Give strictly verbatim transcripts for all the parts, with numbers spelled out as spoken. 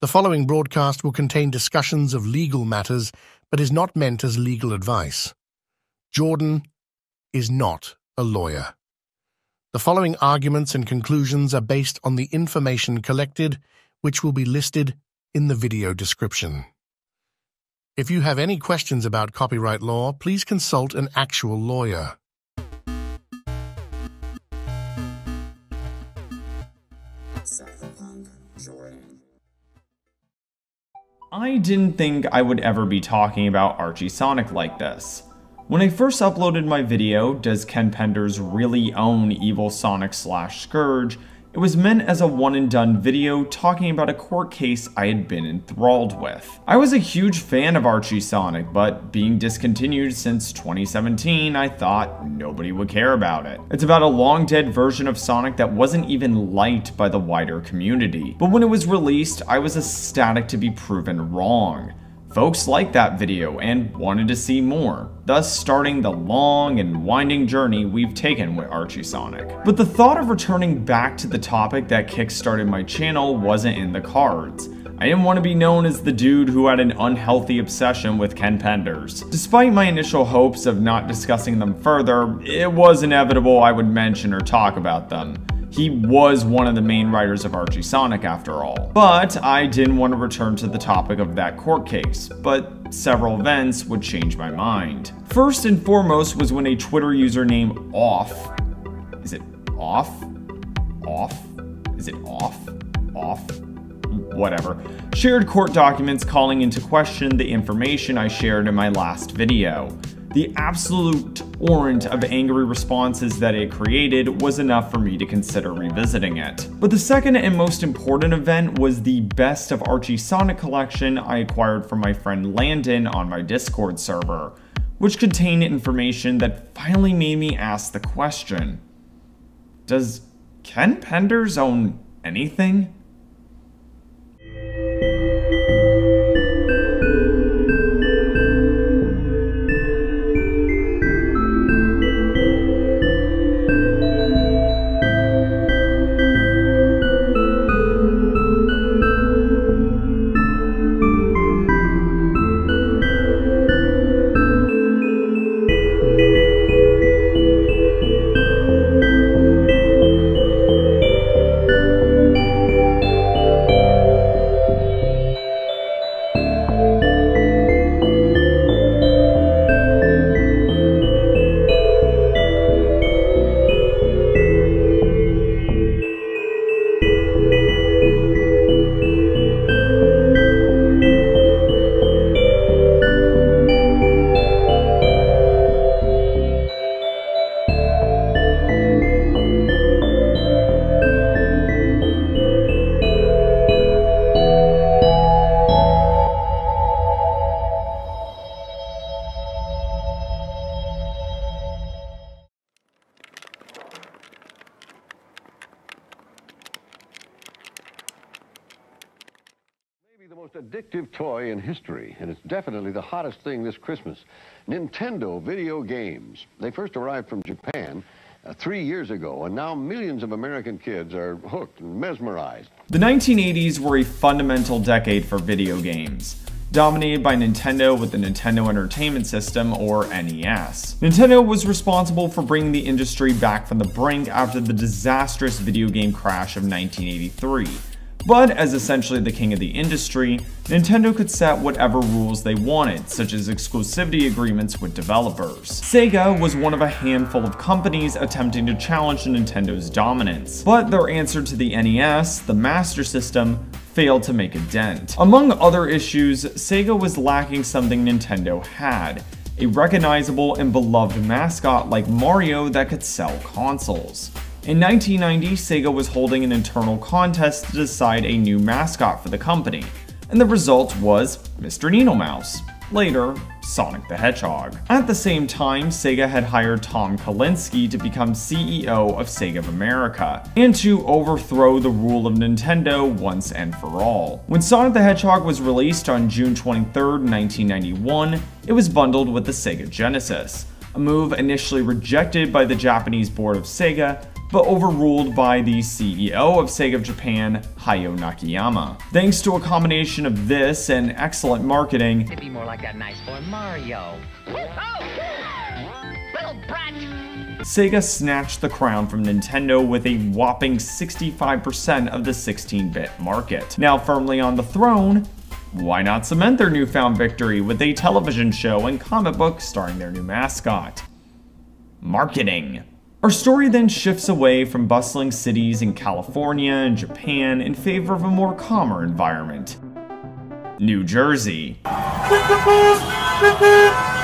The following broadcast will contain discussions of legal matters, but is not meant as legal advice. Jordan is not a lawyer. The following arguments and conclusions are based on the information collected, which will be listed in the video description. If you have any questions about copyright law, please consult an actual lawyer. I didn't think I would ever be talking about Archie Sonic like this. When I first uploaded my video, Does Ken Penders Really Own Evil Sonic slash Scourge?, it was meant as a one and done video talking about a court case I had been enthralled with. I was a huge fan of Archie Sonic, but being discontinued since twenty seventeen, I thought nobody would care about it. It's about a long dead version of Sonic that wasn't even liked by the wider community. But when it was released, I was ecstatic to be proven wrong. Folks liked that video and wanted to see more, thus starting the long and winding journey we've taken with Archie Sonic. But the thought of returning back to the topic that kickstarted my channel wasn't in the cards. I didn't want to be known as the dude who had an unhealthy obsession with Ken Penders. Despite my initial hopes of not discussing them further, it was inevitable I would mention or talk about them. He was one of the main writers of Archie Sonic after all. But I didn't want to return to the topic of that court case, but several events would change my mind. First and foremost was when a Twitter user named Off, is it Off? Off? Is it Off? Off? Whatever, shared court documents calling into question the information I shared in my last video. The absolute torrent of angry responses that it created was enough for me to consider revisiting it. But the second and most important event was the Best of Archie Sonic collection I acquired from my friend Landon on my Discord server, which contained information that finally made me ask the question, does Ken Penders own anything? Addictive toy in history, and it's definitely the hottest thing this Christmas. Nintendo video games. They first arrived from Japan uh, three years ago, and now millions of American kids are hooked and mesmerized. The nineteen eighties were a fundamental decade for video games, dominated by Nintendo with the Nintendo Entertainment System, or N E S. Nintendo was responsible for bringing the industry back from the brink after the disastrous video game crash of nineteen eighty-three. But as essentially the king of the industry, Nintendo could set whatever rules they wanted, such as exclusivity agreements with developers. Sega was one of a handful of companies attempting to challenge Nintendo's dominance, but their answer to the N E S, the Master System, failed to make a dent. Among other issues, Sega was lacking something Nintendo had, a recognizable and beloved mascot like Mario that could sell consoles. In nineteen ninety, Sega was holding an internal contest to decide a new mascot for the company, and the result was Mister Needle Mouse, later Sonic the Hedgehog. At the same time, Sega had hired Tom Kalinske to become C E O of Sega of America, and to overthrow the rule of Nintendo once and for all. When Sonic the Hedgehog was released on June twenty-third, nineteen ninety-one, it was bundled with the Sega Genesis, a move initially rejected by the Japanese board of Sega, but overruled by the C E O of Sega of Japan, Hayo Nakiyama. Thanks to a combination of this and excellent marketing, it'd be more like that nice boy Mario. Oh, little brat! Sega snatched the crown from Nintendo with a whopping sixty-five percent of the sixteen bit market. Now firmly on the throne, why not cement their newfound victory with a television show and comic book starring their new mascot? Marketing. Our story then shifts away from bustling cities in California and Japan in favor of a more calmer environment. New Jersey.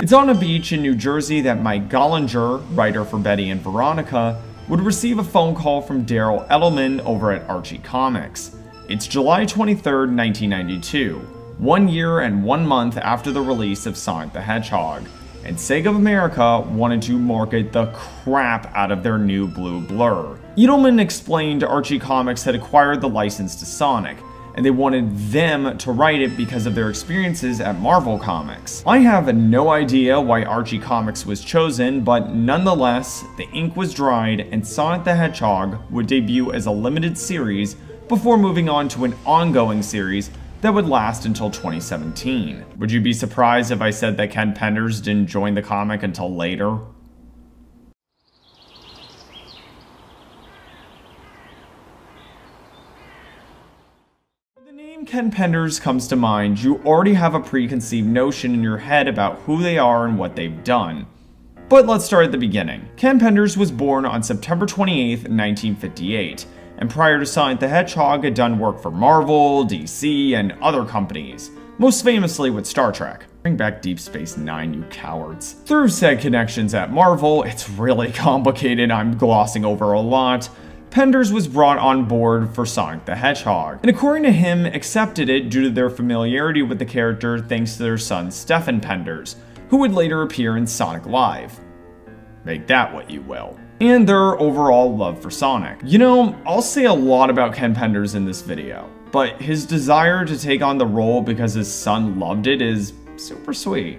It's on a beach in New Jersey that Mike Gollinger, writer for Betty and Veronica, would receive a phone call from Daryl Edelman over at Archie Comics. It's July twenty-third, nineteen ninety-two, one year and one month after the release of Sonic the Hedgehog, and Sega of America wanted to market the crap out of their new blue blur. Edelman explained Archie Comics had acquired the license to Sonic, and they wanted them to write it because of their experiences at Marvel Comics. I have no idea why Archie Comics was chosen, but nonetheless, the ink was dried and Sonic the Hedgehog would debut as a limited series before moving on to an ongoing series that would last until twenty seventeen. Would you be surprised if I said that Ken Penders didn't join the comic until later? Ken Penders comes to mind, you already have a preconceived notion in your head about who they are and what they've done. But let's start at the beginning. Ken Penders was born on September twenty-eighth, nineteen fifty-eight, and prior to Sonic the Hedgehog had done work for Marvel, D C, and other companies, most famously with Star Trek. Bring back Deep Space Nine, you cowards. Through said connections at Marvel, it's really complicated, I'm glossing over a lot, Penders was brought on board for Sonic the Hedgehog, and according to him, accepted it due to their familiarity with the character thanks to their son Stephen Penders, who would later appear in Sonic Live. Make that what you will. And their overall love for Sonic. You know, I'll say a lot about Ken Penders in this video, but his desire to take on the role because his son loved it is super sweet.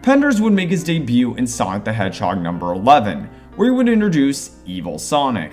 Penders would make his debut in Sonic the Hedgehog number eleven, where he would introduce Evil Sonic.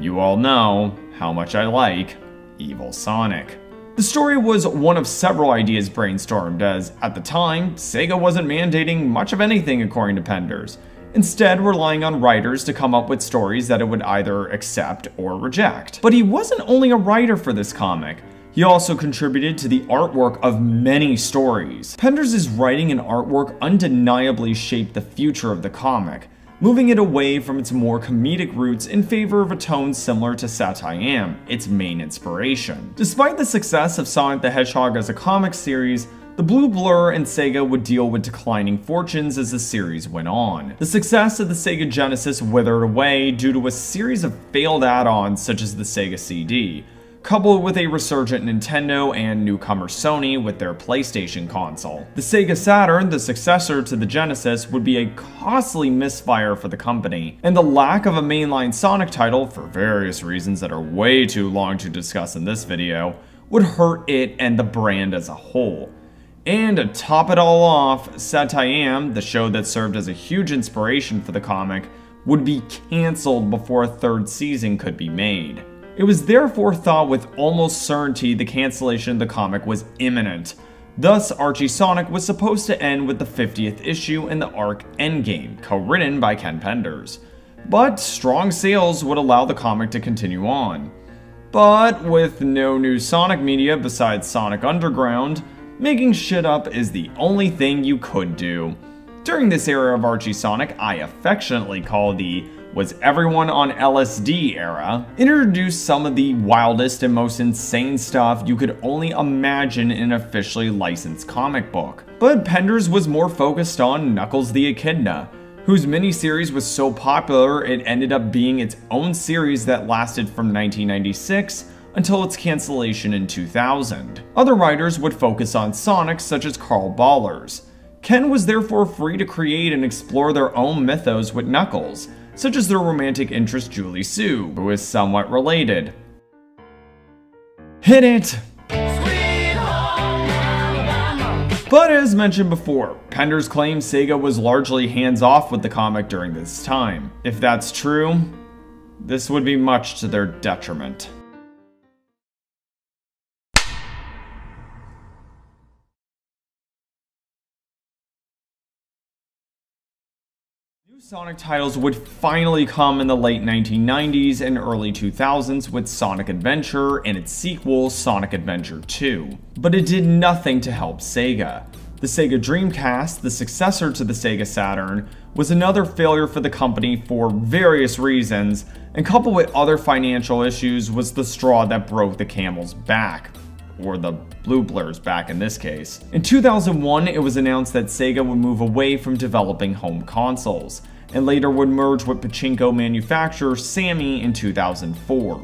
You all know how much I like Evil Sonic. The story was one of several ideas brainstormed as, at the time, Sega wasn't mandating much of anything according to Penders, instead relying on writers to come up with stories that it would either accept or reject. But he wasn't only a writer for this comic, he also contributed to the artwork of many stories. Penders' writing and artwork undeniably shaped the future of the comic, moving it away from its more comedic roots in favor of a tone similar to Satyam, its main inspiration. Despite the success of Sonic the Hedgehog as a comic series, the Blue Blur and Sega would deal with declining fortunes as the series went on. The success of the Sega Genesis withered away due to a series of failed add-ons such as the Sega C D, coupled with a resurgent Nintendo and newcomer Sony with their PlayStation console. The Sega Saturn, the successor to the Genesis, would be a costly misfire for the company, and the lack of a mainline Sonic title, for various reasons that are way too long to discuss in this video, would hurt it and the brand as a whole. And to top it all off, Satyam, the show that served as a huge inspiration for the comic, would be cancelled before a third season could be made. It was therefore thought with almost certainty the cancellation of the comic was imminent. Thus, Archie Sonic was supposed to end with the fiftieth issue in the arc Endgame, co-written by Ken Penders. But strong sales would allow the comic to continue on. But with no new Sonic media besides Sonic Underground, making shit up is the only thing you could do. During this era of Archie Sonic, I affectionately call the was everyone on L S D era, introduced some of the wildest and most insane stuff you could only imagine in an officially licensed comic book. But Penders was more focused on Knuckles the Echidna, whose miniseries was so popular it ended up being its own series that lasted from nineteen ninety-six until its cancellation in two thousand. Other writers would focus on Sonic, such as Carl Ballers. Ken was therefore free to create and explore their own mythos with Knuckles, such as their romantic interest Julie Sue, who is somewhat related. Hit it! Sweet home Alabama. But as mentioned before, Penders claims Sega was largely hands-off with the comic during this time. If that's true, This would be much to their detriment. New Sonic titles would finally come in the late nineteen nineties and early two thousands with Sonic Adventure and its sequel, Sonic Adventure two. But it did nothing to help Sega. The Sega Dreamcast, the successor to the Sega Saturn, was another failure for the company for various reasons, and coupled with other financial issues was the straw that broke the camel's back, or the blueblair's back in this case. In two thousand one, it was announced that Sega would move away from developing home consoles, and later would merge with pachinko manufacturer Sammy in two thousand four.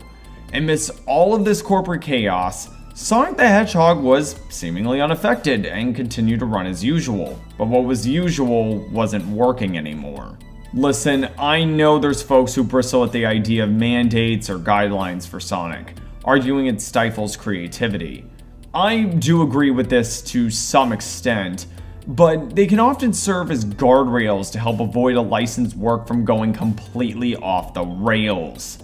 Amidst all of this corporate chaos, Sonic the Hedgehog was seemingly unaffected and continued to run as usual, but what was usual wasn't working anymore. Listen, I know there's folks who bristle at the idea of mandates or guidelines for Sonic, arguing it stifles creativity. I do agree with this to some extent, but they can often serve as guardrails to help avoid a licensed work from going completely off the rails.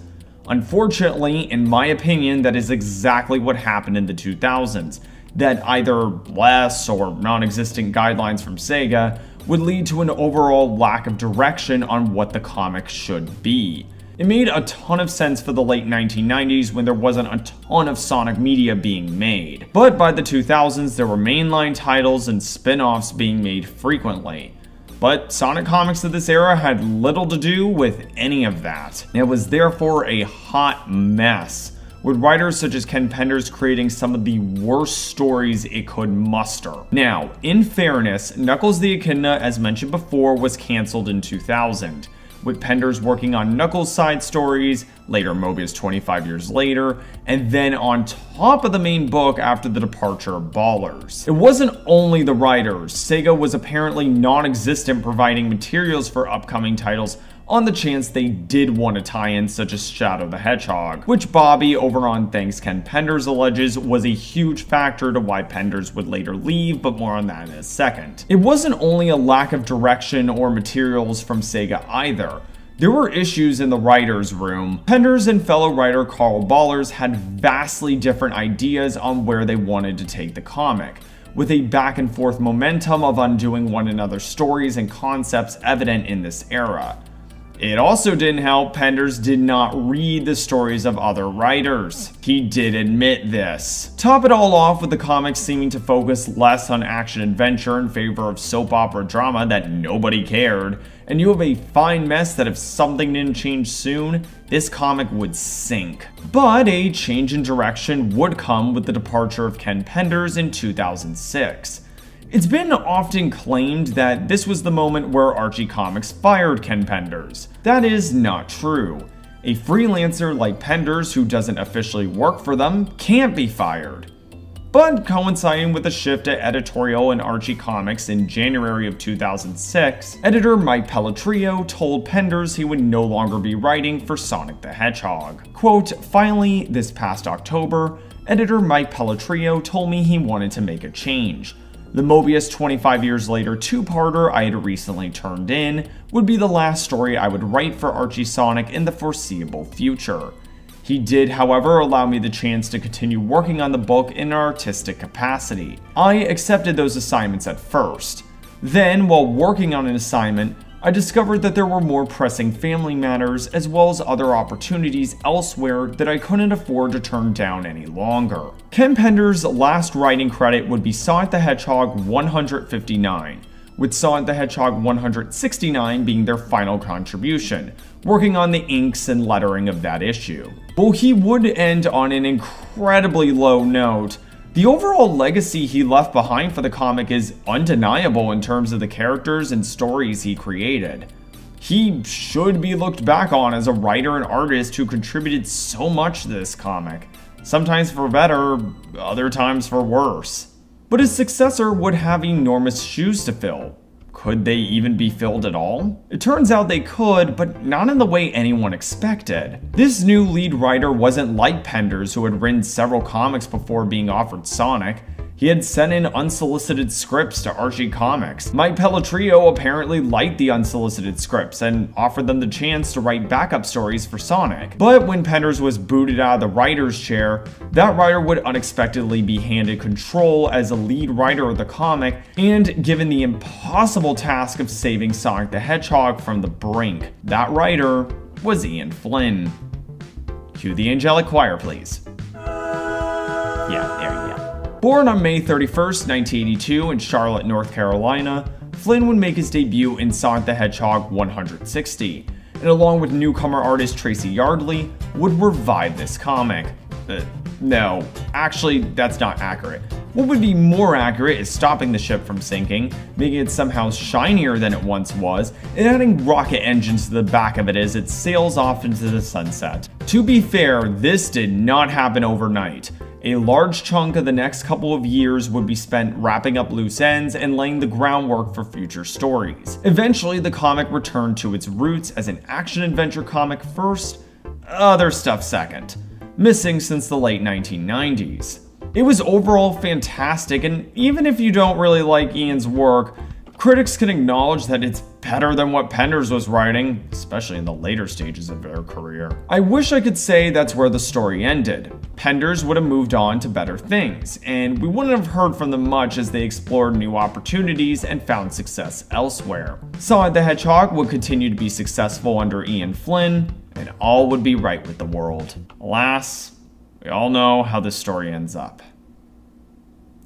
Unfortunately, in my opinion, that is exactly what happened in the two thousands, that either less or non-existent guidelines from Sega would lead to an overall lack of direction on what the comic should be. It made a ton of sense for the late nineteen nineties when there wasn't a ton of Sonic media being made, but by the two thousands there were mainline titles and spin-offs being made frequently. But Sonic comics of this era had little to do with any of that. It was therefore a hot mess, with writers such as Ken Penders creating some of the worst stories it could muster. Now, in fairness, Knuckles the Echidna, as mentioned before, was cancelled in two thousand, with Penders working on Knuckles' side stories, later Mobius twenty-five years later, and then on top of the main book after the departure of Ballers. It wasn't only the writers. Sega was apparently non-existent providing materials for upcoming titles on the chance they did want to tie in such as Shadow the Hedgehog, which Bobby over on Thanks Ken Penders alleges was a huge factor to why Penders would later leave, but more on that in a second. It wasn't only a lack of direction or materials from Sega either. There were issues in the writers' room. Penders and fellow writer Carl Ballers had vastly different ideas on where they wanted to take the comic, with a back and forth momentum of undoing one another's stories and concepts evident in this era. It also didn't help Penders did not read the stories of other writers. He did admit this. Top it all off with the comics seeming to focus less on action-adventure in favor of soap opera drama that nobody cared, and you have a fine mess that if something didn't change soon, this comic would sink. But a change in direction would come with the departure of Ken Penders in two thousand six. It's been often claimed that this was the moment where Archie Comics fired Ken Penders. That is not true. A freelancer like Penders who doesn't officially work for them can't be fired. But coinciding with the shift at editorial in Archie Comics in January of two thousand six, editor Mike Pellitteri told Penders he would no longer be writing for Sonic the Hedgehog. Quote, "Finally, this past October, editor Mike Pellitteri told me he wanted to make a change. The Mobius twenty-five years later two-parter I had recently turned in would be the last story I would write for Archie Sonic in the foreseeable future. He did, however, allow me the chance to continue working on the book in an artistic capacity. I accepted those assignments at first. Then, while working on an assignment, I discovered that there were more pressing family matters as well as other opportunities elsewhere that I couldn't afford to turn down any longer." Ken Penders' last writing credit would be Sonic the Hedgehog one hundred fifty-nine, with Sonic the Hedgehog one hundred sixty-nine being their final contribution, working on the inks and lettering of that issue. While he would end on an incredibly low note, the overall legacy he left behind for the comic is undeniable in terms of the characters and stories he created. He should be looked back on as a writer and artist who contributed so much to this comic, sometimes for better, other times for worse. But his successor would have enormous shoes to fill. Could they even be filled at all? It turns out they could, but not in the way anyone expected. This new lead writer wasn't like Penders, who had written several comics before being offered Sonic. He had sent in unsolicited scripts to Archie Comics. Mike Pellitteri apparently liked the unsolicited scripts and offered them the chance to write backup stories for Sonic. But when Penders was booted out of the writer's chair, that writer would unexpectedly be handed control as a lead writer of the comic and given the impossible task of saving Sonic the Hedgehog from the brink. That writer was Ian Flynn. Cue the angelic choir, please. Yeah, there you go. Born on May thirty-first, nineteen eighty-two in Charlotte, North Carolina, Flynn would make his debut in Sonic the Hedgehog one sixty, and along with newcomer artist Tracy Yardley, would revive this comic. Uh, no, actually, that's not accurate. What would be more accurate is stopping the ship from sinking, making it somehow shinier than it once was, and adding rocket engines to the back of it as it sails off into the sunset. To be fair, this did not happen overnight. A large chunk of the next couple of years would be spent wrapping up loose ends and laying the groundwork for future stories. Eventually, the comic returned to its roots as an action-adventure comic first, other stuff second, missing since the late nineteen nineties. It was overall fantastic, and even if you don't really like Ian's work, critics can acknowledge that it's better than what Penders was writing, especially in the later stages of their career. I wish I could say that's where the story ended. Penders would have moved on to better things, and we wouldn't have heard from them much as they explored new opportunities and found success elsewhere. Sonic the Hedgehog would continue to be successful under Ian Flynn, and all would be right with the world. Alas, we all know how this story ends up.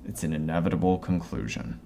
It's an inevitable conclusion.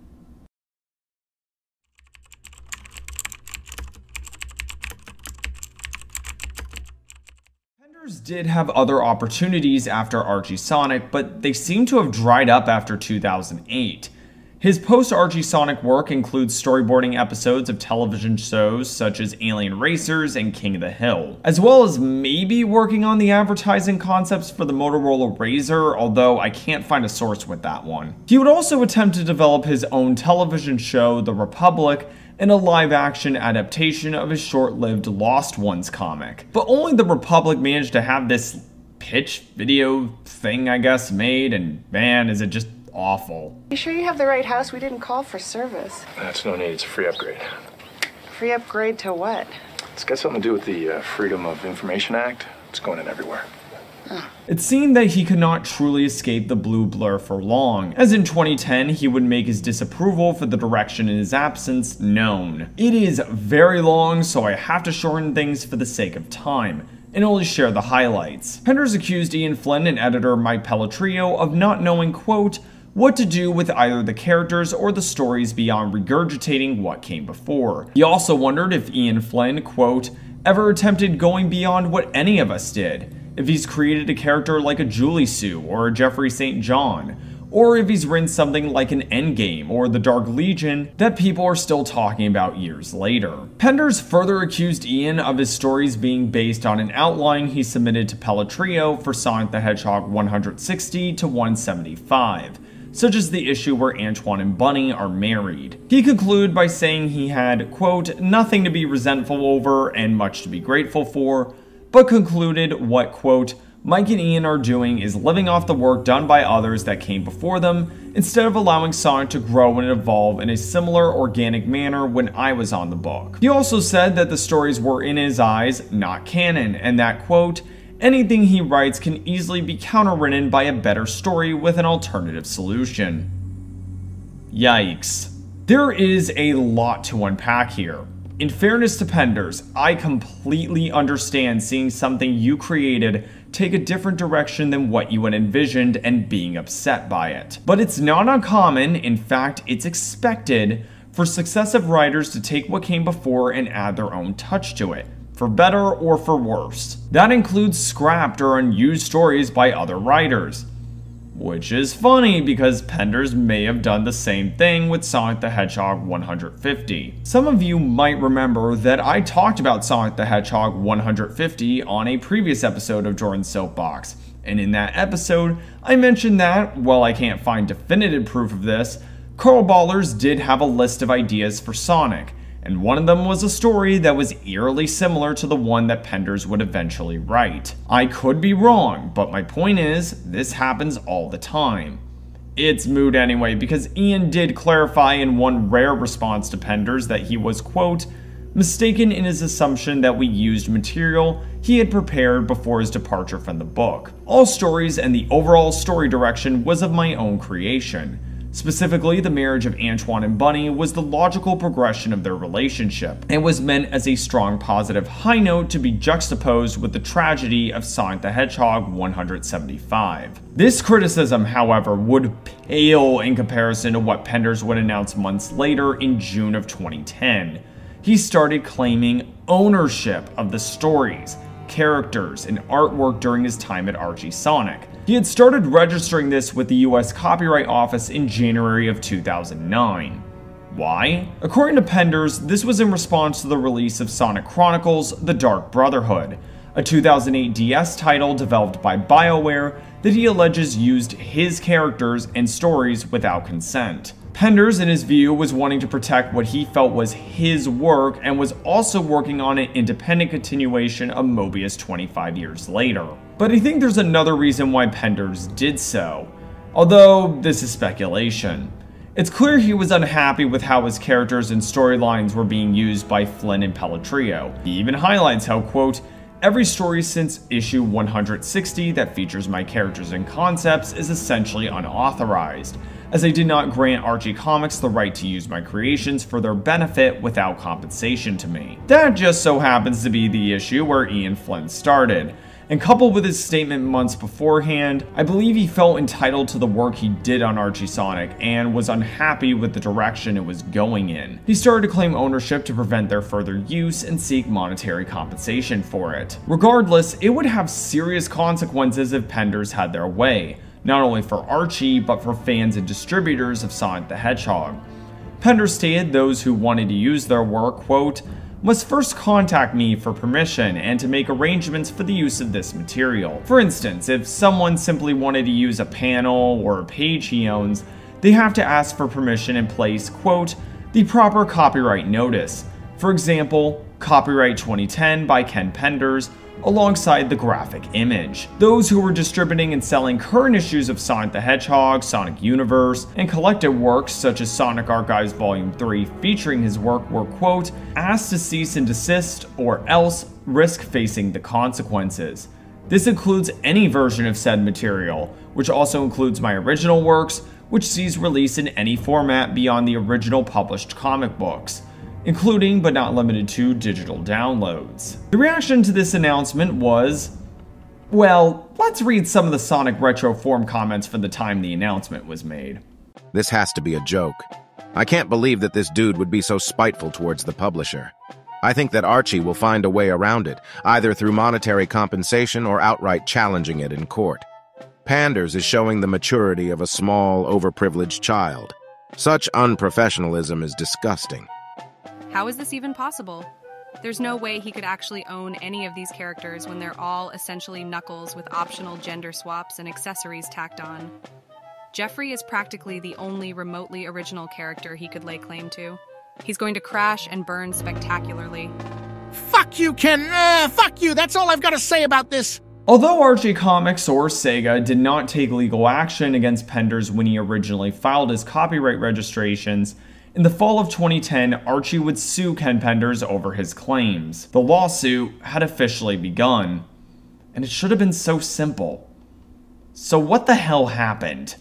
Penders did have other opportunities after Archie Sonic, but they seem to have dried up after two thousand eight. His post-Archie Sonic work includes storyboarding episodes of television shows such as Alien Racers and King of the Hill, as well as maybe working on the advertising concepts for the Motorola Razr, although I can't find a source with that one. He would also attempt to develop his own television show, The Republic, in a live-action adaptation of his short-lived Lost Ones comic. But only The Republic managed to have this pitch video thing, I guess, made, and man, is it just awful. You sure you have the right house? We didn't call for service. That's no need. It's a free upgrade. Free upgrade to what? It's got something to do with the uh, Freedom of Information Act. It's going in everywhere. It seemed that he could not truly escape the blue blur for long, as in twenty ten he would make his disapproval for the direction in his absence known. It is very long, so I have to shorten things for the sake of time, and only share the highlights. Penders accused Ian Flynn and editor Mike Pellitteri of not knowing, quote, what to do with either the characters or the stories beyond regurgitating what came before. He also wondered if Ian Flynn, quote, ever attempted going beyond what any of us did. If he's created a character like a Julie Sue or a Jeffrey Saint John, or if he's written something like an Endgame or the Dark Legion that people are still talking about years later. Penders further accused Ian of his stories being based on an outline he submitted to Pellitteri for Sonic the Hedgehog one sixty to one seventy-five, such as the issue where Antoine and Bunny are married. He concluded by saying he had, quote, nothing to be resentful over and much to be grateful for, but concluded what, quote, Mike and Ian are doing is living off the work done by others that came before them, instead of allowing Sonic to grow and evolve in a similar organic manner when I was on the book. He also said that the stories were in his eyes, not canon, and that, quote, anything he writes can easily be counterwritten by a better story with an alternative solution. Yikes. There is a lot to unpack here. In fairness to Penders, I completely understand seeing something you created take a different direction than what you had envisioned and being upset by it. But it's not uncommon, in fact, it's expected for successive writers to take what came before and add their own touch to it, for better or for worse. That includes scrapped or unused stories by other writers. Which is funny because Penders may have done the same thing with Sonic the Hedgehog one fifty. Some of you might remember that I talked about Sonic the Hedgehog one fifty on a previous episode of Jordan's Soapbox, and in that episode, I mentioned that, while I can't find definitive proof of this, Carl Ballers did have a list of ideas for Sonic, and one of them was a story that was eerily similar to the one that Penders would eventually write. I could be wrong, but my point is, this happens all the time. it's moot anyway, because Ian did clarify in one rare response to Penders that he was, quote, mistaken in his assumption that we used material he had prepared before his departure from the book. All stories and the overall story direction was of my own creation. Specifically, the marriage of Antoine and Bunny was the logical progression of their relationship and was meant as a strong positive high note to be juxtaposed with the tragedy of Sonic the Hedgehog one seventy-five. This criticism, however, would pale in comparison to what Penders would announce months later in June of twenty ten. He started claiming ownership of the stories, characters, and artwork during his time at Archie Sonic. He had started registering this with the U S Copyright Office in January of two thousand nine. Why? According to Penders, this was in response to the release of Sonic Chronicles: The Dark Brotherhood, a two thousand eight D S title developed by BioWare that he alleges used his characters and stories without consent. Penders, in his view, was wanting to protect what he felt was his work and was also working on an independent continuation of Mobius twenty-five Years Later. But I think there's another reason why Penders did so, although this is speculation. It's clear he was unhappy with how his characters and storylines were being used by Flynn and Pellitteri. He even highlights how, quote, every story since issue one hundred sixty that features my characters and concepts is essentially unauthorized, as I did not grant Archie Comics the right to use my creations for their benefit without compensation to me. That just so happens to be the issue where Ian Flynn started, and coupled with his statement months beforehand, I believe he felt entitled to the work he did on Archie Sonic and was unhappy with the direction it was going in. He started to claim ownership to prevent their further use and seek monetary compensation for it. Regardless, it would have serious consequences if Penders had their way, not only for Archie, but for fans and distributors of Sonic the Hedgehog. Penders stated those who wanted to use their work, quote, must first contact me for permission and to make arrangements for the use of this material. For instance, if someone simply wanted to use a panel or a page he owns, they have to ask for permission and place, quote, the proper copyright notice. For example, copyright twenty ten by Ken Penders, alongside the graphic image. Those who were distributing and selling current issues of Sonic the Hedgehog, Sonic Universe, and collected works such as Sonic Archives Volume three featuring his work were, quote, asked to cease and desist or else risk facing the consequences. This includes any version of said material, which also includes my original works, which sees release in any format beyond the original published comic books, including but not limited to digital downloads. The reaction to this announcement was, well, let's read some of the Sonic Retro forum comments from the time the announcement was made. This has to be a joke. I can't believe that this dude would be so spiteful towards the publisher. I think that Archie will find a way around it, either through monetary compensation or outright challenging it in court. Penders is showing the maturity of a small, overprivileged child. Such unprofessionalism is disgusting. How is this even possible? There's no way he could actually own any of these characters when they're all essentially Knuckles with optional gender swaps and accessories tacked on. Jeffrey is practically the only remotely original character he could lay claim to. He's going to crash and burn spectacularly. Fuck you, Ken! Uh, fuck you! That's all I've got to say about this! Although Archie Comics or Sega did not take legal action against Penders when he originally filed his copyright registrations, in the fall of twenty ten, Archie would sue Ken Penders over his claims. The lawsuit had officially begun, and it should have been so simple. So what the hell happened?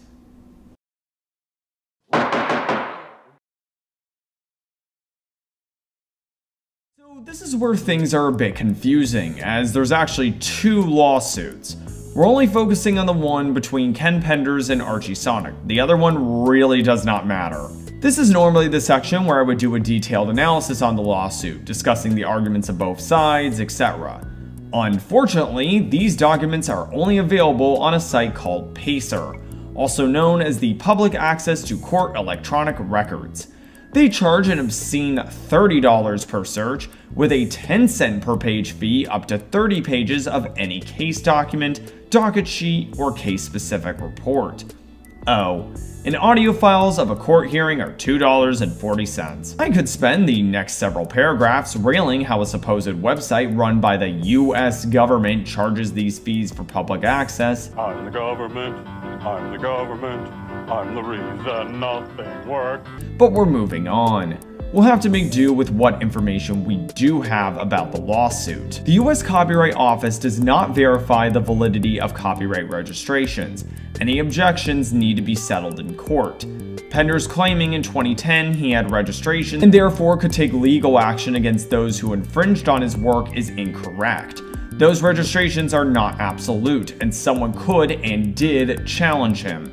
So this is where things are a bit confusing, as there's actually two lawsuits. We're only focusing on the one between Ken Penders and Archie Sonic. The other one really does not matter. This is normally the section where I would do a detailed analysis on the lawsuit, discussing the arguments of both sides, et cetera. Unfortunately, these documents are only available on a site called PACER, also known as the Public Access to Court Electronic Records. They charge an obscene thirty dollars per search, with a ten cent per page fee up to thirty pages of any case document, docket sheet, or case-specific report. Oh, and audio files of a court hearing are two dollars and forty cents. I could spend the next several paragraphs railing how a supposed website run by the U S government charges these fees for public access. I'm the government, I'm the government, I'm the reason nothing worked. But we're moving on. We'll have to make do with what information we do have about the lawsuit. The U S Copyright Office does not verify the validity of copyright registrations. Any objections need to be settled in court. Penders claiming in twenty ten he had registration and therefore could take legal action against those who infringed on his work is incorrect. Those registrations are not absolute, and someone could and did challenge him.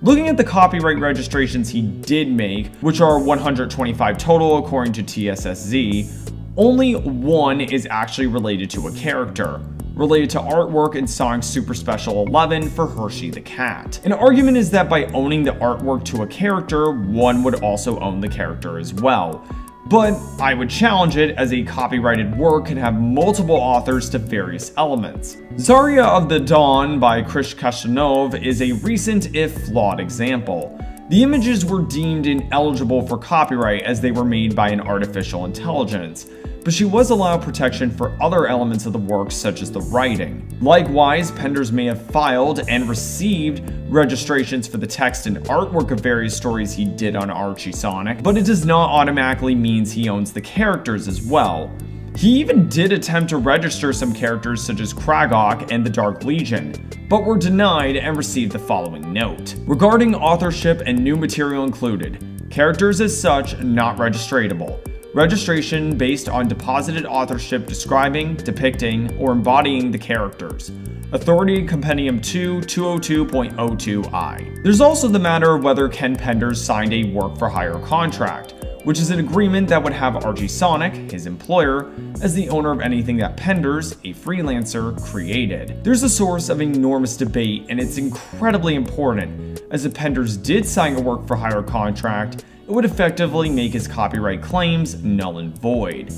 Looking at the copyright registrations he did make, which are one hundred twenty-five total according to T S S Z, only one is actually related to a character, related to artwork in Sonic Super Special eleven for Hershey the Cat. An argument is that by owning the artwork to a character, one would also own the character as well. But I would challenge it, as a copyrighted work can have multiple authors to various elements. Zarya of the Dawn by Krish Kashanov is a recent, if flawed, example. The images were deemed ineligible for copyright as they were made by an artificial intelligence, but she was allowed protection for other elements of the work, such as the writing. Likewise, Penders may have filed and received registrations for the text and artwork of various stories he did on Archie Sonic, but it does not automatically mean he owns the characters as well. He even did attempt to register some characters such as Kragok and the Dark Legion, but were denied and received the following note. Regarding authorship and new material included, characters as such not registratable. Registration based on deposited authorship describing, depicting, or embodying the characters. Authority Compendium two two oh two point oh two I. There's also the matter of whether Ken Penders signed a work-for-hire contract, which is an agreement that would have Archie Sonic, his employer, as the owner of anything that Penders, a freelancer, created. There's a source of enormous debate, and it's incredibly important, as if Penders did sign a work-for-hire contract, it would effectively make his copyright claims null and void.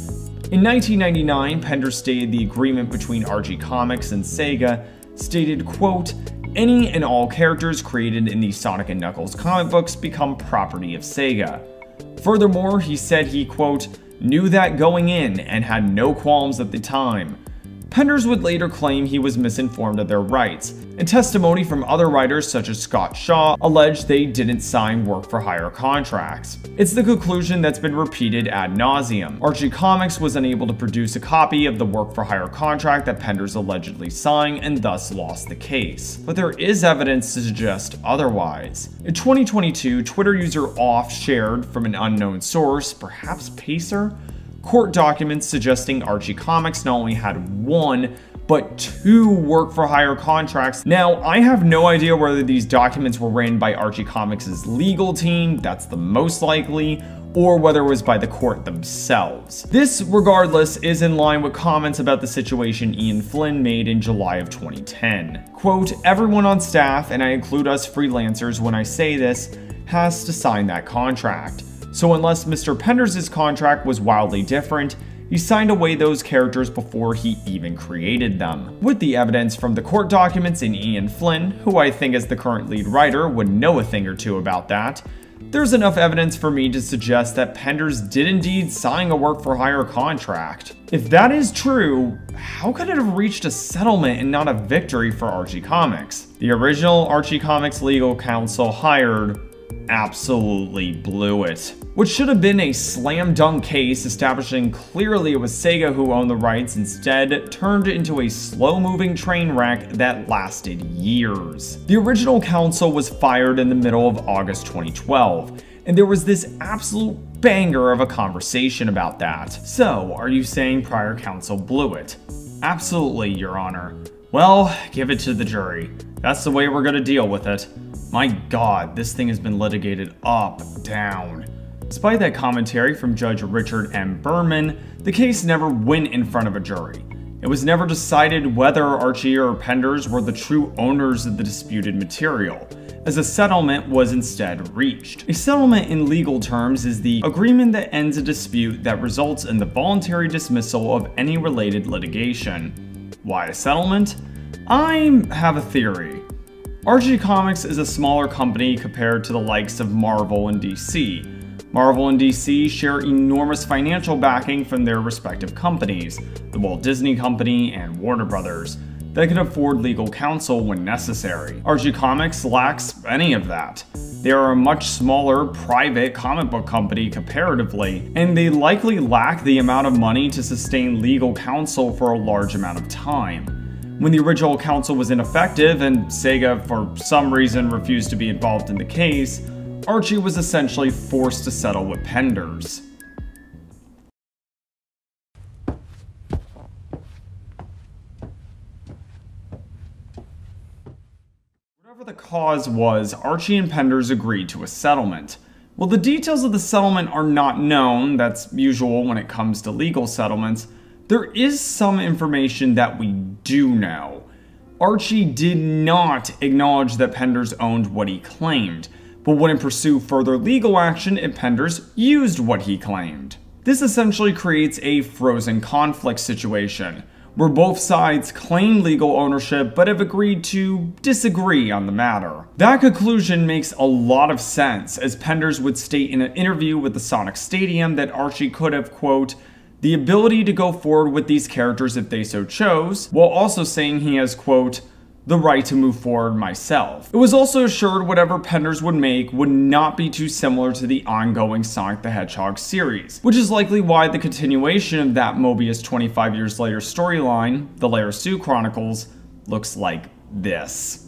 In nineteen ninety-nine, Penders stated the agreement between Archie Comics and Sega stated, quote, any and all characters created in the Sonic and Knuckles comic books become property of Sega. Furthermore, he said he, quote, knew that going in and had no qualms at the time. Penders would later claim he was misinformed of their rights, and testimony from other writers such as Scott Shaw alleged they didn't sign work-for-hire contracts. It's the conclusion that's been repeated ad nauseum. Archie Comics was unable to produce a copy of the work-for-hire contract that Penders allegedly signed and thus lost the case. But there is evidence to suggest otherwise. In twenty twenty-two, Twitter user Off shared from an unknown source, perhaps PACER, court documents suggesting Archie Comics not only had one, but two work-for-hire contracts. Now, I have no idea whether these documents were written by Archie Comics' legal team, that's the most likely, or whether it was by the court themselves. This, regardless, is in line with comments about the situation Ian Flynn made in July of twenty ten. Quote, everyone on staff, and I include us freelancers when I say this, has to sign that contract. So unless Mister Penders' contract was wildly different, he signed away those characters before he even created them. With the evidence from the court documents in Ian Flynn, who I think as the current lead writer would know a thing or two about that, there's enough evidence for me to suggest that Penders did indeed sign a work-for-hire contract. If that is true, how could it have reached a settlement and not a victory for Archie Comics? The original Archie Comics legal counsel hired absolutely blew it. What should have been a slam dunk case establishing clearly it was Sega who owned the rights instead turned into a slow-moving train wreck that lasted years. The original counsel was fired in the middle of August twenty twelve, and there was this absolute banger of a conversation about that. So, are you saying prior counsel blew it? Absolutely, Your Honor. Well, give it to the jury. That's the way we're gonna deal with it. My God, this thing has been litigated up, down. Despite that commentary from Judge Richard M. Berman, the case never went in front of a jury. It was never decided whether Archie or Penders were the true owners of the disputed material, as a settlement was instead reached. A settlement in legal terms is the agreement that ends a dispute that results in the voluntary dismissal of any related litigation. Why a settlement? I have a theory. Archie Comics is a smaller company compared to the likes of Marvel and D C. Marvel and D C share enormous financial backing from their respective companies, the Walt Disney Company and Warner Brothers, that can afford legal counsel when necessary. Archie Comics lacks any of that. They are a much smaller, private comic book company comparatively, and they likely lack the amount of money to sustain legal counsel for a large amount of time. When the original counsel was ineffective and Sega for some reason refused to be involved in the case, Archie was essentially forced to settle with Penders. Whatever the cause was, Archie and Penders agreed to a settlement. While the details of the settlement are not known, that's usual when it comes to legal settlements, there is some information that we do know. Archie did not acknowledge that Penders owned what he claimed, but wouldn't pursue further legal action if Penders used what he claimed. This essentially creates a frozen conflict situation, where both sides claim legal ownership but have agreed to disagree on the matter. That conclusion makes a lot of sense, as Penders would state in an interview with the Sonic Stadium that Archie could have, quote, the ability to go forward with these characters if they so chose, while also saying he has, quote, the right to move forward myself. It was also assured whatever Penders would make would not be too similar to the ongoing Sonic the Hedgehog series, which is likely why the continuation of that Mobius twenty-five Years Later storyline, the Laird-Sue Chronicles, looks like this.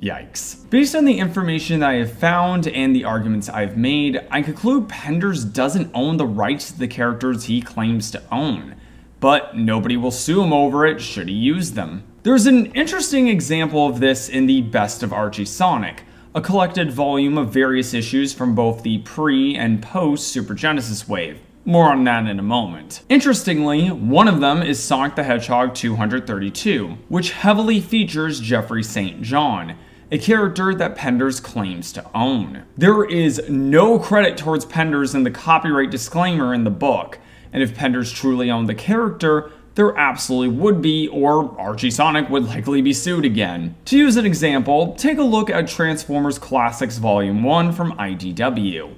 Yikes. Based on the information that I have found and the arguments I've made, I conclude Penders doesn't own the rights to the characters he claims to own, but nobody will sue him over it should he use them. There's an interesting example of this in the Best of Archie Sonic, a collected volume of various issues from both the pre- and post-Super Genesis wave. More on that in a moment. Interestingly, one of them is Sonic the Hedgehog two hundred thirty-two, which heavily features Jeffrey Saint John, a character that Penders claims to own. There is no credit towards Penders in the copyright disclaimer in the book, and if Penders truly owned the character, there absolutely would be, or Archie Sonic would likely be sued again. To use an example, take a look at Transformers Classics Volume one from I D W.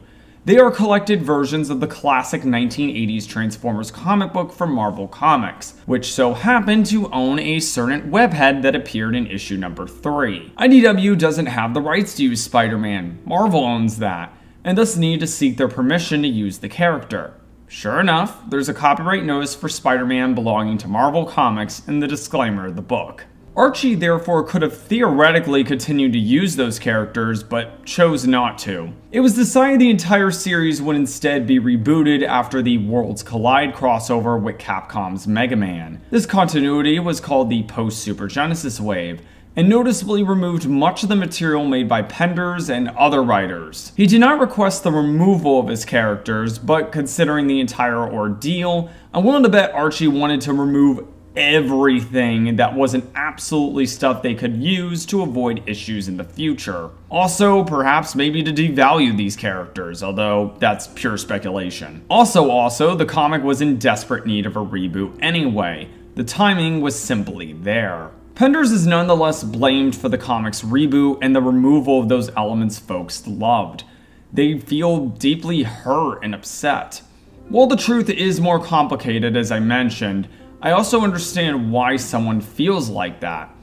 They are collected versions of the classic nineteen eighties Transformers comic book from Marvel Comics, which so happened to own a certain webhead that appeared in issue number three. I D W doesn't have the rights to use Spider-Man, Marvel owns that, and thus need to seek their permission to use the character. Sure enough, there's a copyright notice for Spider-Man belonging to Marvel Comics in the disclaimer of the book. Archie therefore could have theoretically continued to use those characters, but chose not to. It was decided the entire series would instead be rebooted after the Worlds Collide crossover with Capcom's Mega Man. This continuity was called the post-Super Genesis wave, and noticeably removed much of the material made by Penders and other writers. He did not request the removal of his characters, but considering the entire ordeal, I'm willing to bet Archie wanted to remove everything that wasn't absolutely stuff they could use to avoid issues in the future. Also, perhaps maybe to devalue these characters, although that's pure speculation. Also, also, the comic was in desperate need of a reboot anyway. The timing was simply there. Penders is nonetheless blamed for the comic's reboot and the removal of those elements folks loved. They feel deeply hurt and upset. While the truth is more complicated, as I mentioned, I also understand why someone feels like that.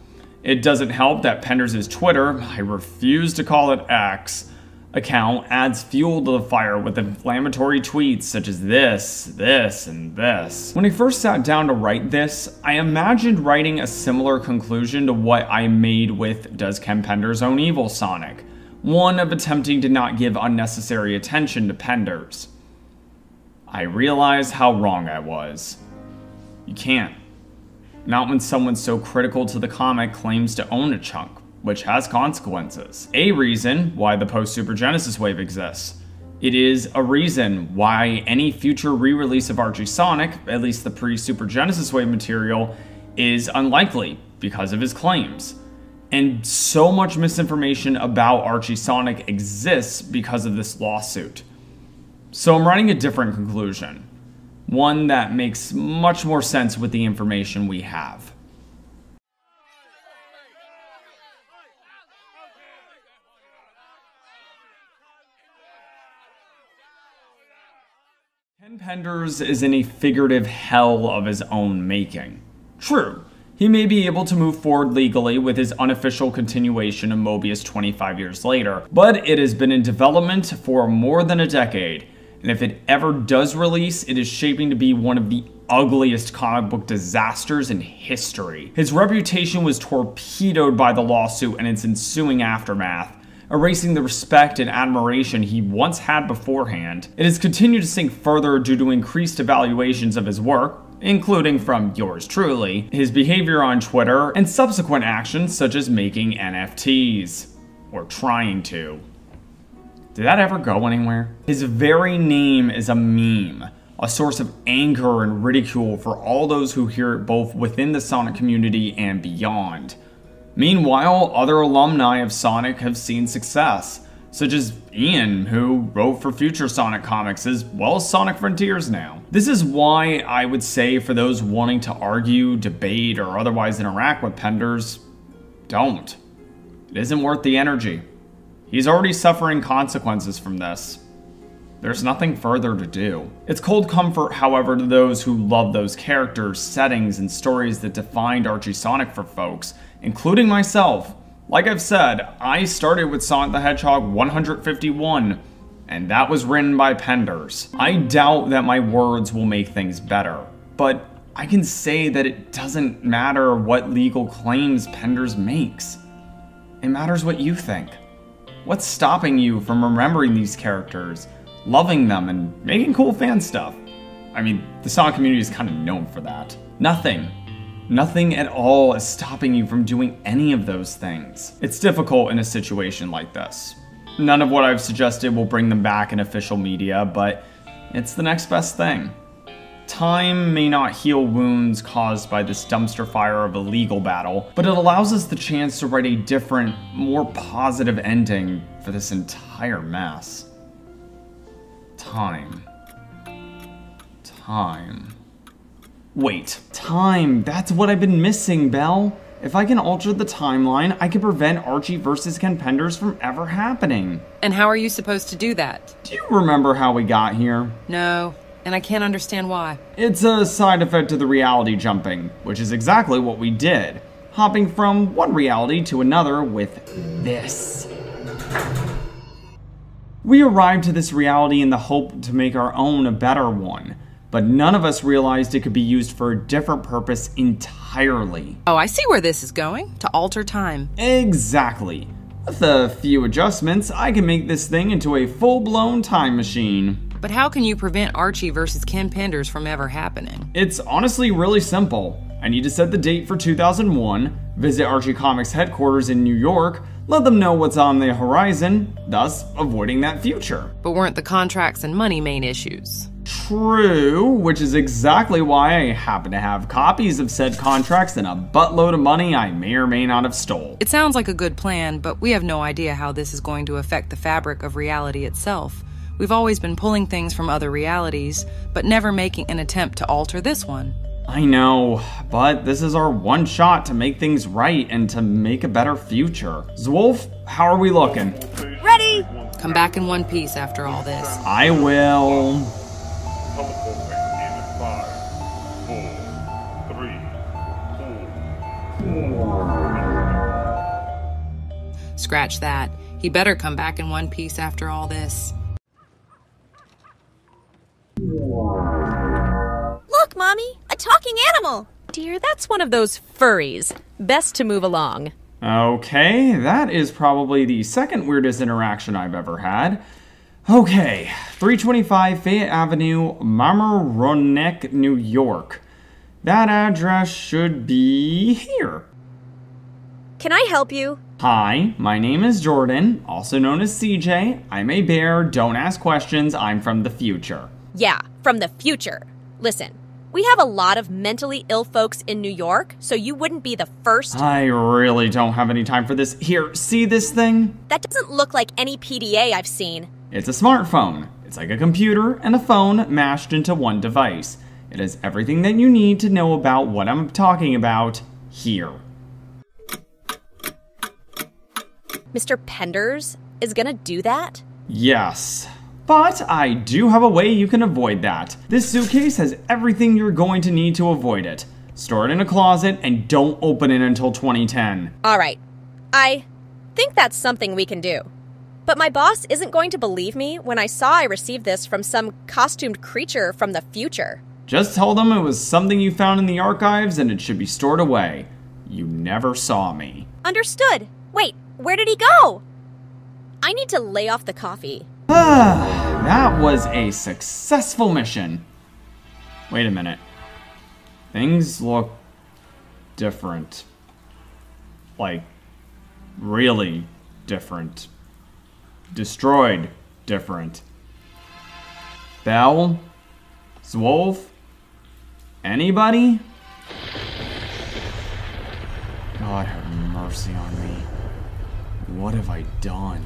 It doesn't help that Penders' Twitter, I refuse to call it X, account adds fuel to the fire with inflammatory tweets such as this, this, and this. When I first sat down to write this, I imagined writing a similar conclusion to what I made with Does Ken Penders Own Evil Sonic? One of attempting to not give unnecessary attention to Penders. I realized how wrong I was. You can't. Not when someone so critical to the comic claims to own a chunk, which has consequences. A reason why the post-Super Genesis wave exists. It is a reason why any future re-release of Archie Sonic, at least the pre-Super Genesis wave material, is unlikely because of his claims. And so much misinformation about Archie Sonic exists because of this lawsuit. So I'm writing a different conclusion. One that makes much more sense with the information we have. Ken Penders is in a figurative hell of his own making. True, he may be able to move forward legally with his unofficial continuation of Mobius twenty-five years later, but it has been in development for more than a decade, and if it ever does release, it is shaping to be one of the ugliest comic book disasters in history. His reputation was torpedoed by the lawsuit and its ensuing aftermath, erasing the respect and admiration he once had beforehand. It has continued to sink further due to increased evaluations of his work, including from yours truly, his behavior on Twitter, and subsequent actions such as making N F Ts. Or trying to. Did that ever go anywhere? His very name is a meme, a source of anger and ridicule for all those who hear it both within the Sonic community and beyond. Meanwhile, other alumni of Sonic have seen success, such as Ian, who wrote for future Sonic comics as well as Sonic Frontiers now. This is why I would say for those wanting to argue, debate, or otherwise interact with Penders, don't. It isn't worth the energy. He's already suffering consequences from this. There's nothing further to do. It's cold comfort, however, to those who love those characters, settings, and stories that defined Archie Sonic for folks, including myself. Like I've said, I started with Sonic the Hedgehog one fifty-one, and that was written by Penders. I doubt that my words will make things better, but I can say that it doesn't matter what legal claims Penders makes. It matters what you think. What's stopping you from remembering these characters, loving them, and making cool fan stuff? I mean, the Sonic community is kind of known for that. Nothing. Nothing at all is stopping you from doing any of those things. It's difficult in a situation like this. None of what I've suggested will bring them back in official media, but it's the next best thing. Time may not heal wounds caused by this dumpster fire of a legal battle, but it allows us the chance to write a different, more positive ending for this entire mess. Time. Time. Wait. Time. That's what I've been missing, Belle. If I can alter the timeline, I can prevent Archie versus Ken Penders from ever happening. And how are you supposed to do that? Do you remember how we got here? No, and I can't understand why. It's a side effect of the reality jumping, which is exactly what we did. Hopping from one reality to another with this. We arrived to this reality in the hope to make our own a better one, but none of us realized it could be used for a different purpose entirely. Oh, I see where this is going, to alter time. Exactly. With a few adjustments, I can make this thing into a full-blown time machine. But how can you prevent Archie versus Ken Penders from ever happening? It's honestly really simple. I need to set the date for two thousand one, visit Archie Comics headquarters in New York, let them know what's on the horizon, thus avoiding that future. But weren't the contracts and money main issues? True, which is exactly why I happen to have copies of said contracts and a buttload of money I may or may not have stole. It sounds like a good plan, but we have no idea how this is going to affect the fabric of reality itself. We've always been pulling things from other realities, but never making an attempt to alter this one. I know, but this is our one shot to make things right and to make a better future. Zwolf, how are we looking? Ready! Come back in one piece after all this. I will. Scratch that. He better come back in one piece after all this. Look, Mommy! A talking animal! Dear, that's one of those furries. Best to move along. Okay, that is probably the second weirdest interaction I've ever had. Okay, three twenty-five Fayette Avenue, Mamaroneck, New York. That address should be here. Can I help you? Hi, my name is Jordan, also known as C J. I'm a bear, don't ask questions, I'm from the future. Yeah, from the future. Listen, we have a lot of mentally ill folks in New York, so you wouldn't be the first. I really don't have any time for this. Here, see this thing? That doesn't look like any P D A I've seen. It's a smartphone. It's like a computer and a phone mashed into one device. It has everything that you need to know about what I'm talking about here. Mister Penders is gonna do that? Yes. But I do have a way you can avoid that. This suitcase has everything you're going to need to avoid it. Store it in a closet and don't open it until twenty ten. All right. I think that's something we can do. But my boss isn't going to believe me when I saw I received this from some costumed creature from the future. Just tell them it was something you found in the archives and it should be stored away. You never saw me. Understood. Wait, where did he go? I need to lay off the coffee. Ah, that was a successful mission. Wait a minute. Things look different. Like, really different. Destroyed different. Bell? Zwolf? Anybody? God have mercy on me. What have I done?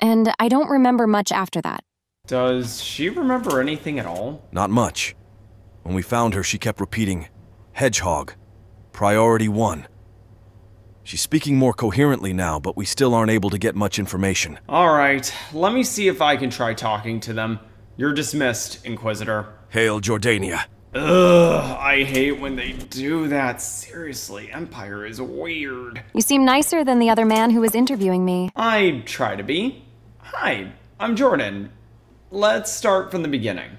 And I don't remember much after that. Does she remember anything at all? Not much. When we found her, she kept repeating, Hedgehog, priority one. She's speaking more coherently now, but we still aren't able to get much information. All right, let me see if I can try talking to them. You're dismissed, Inquisitor. Hail Jordania. Ugh, I hate when they do that. Seriously, Empire is weird. You seem nicer than the other man who was interviewing me. I try to be. Hi, I'm Jordan. Let's start from the beginning.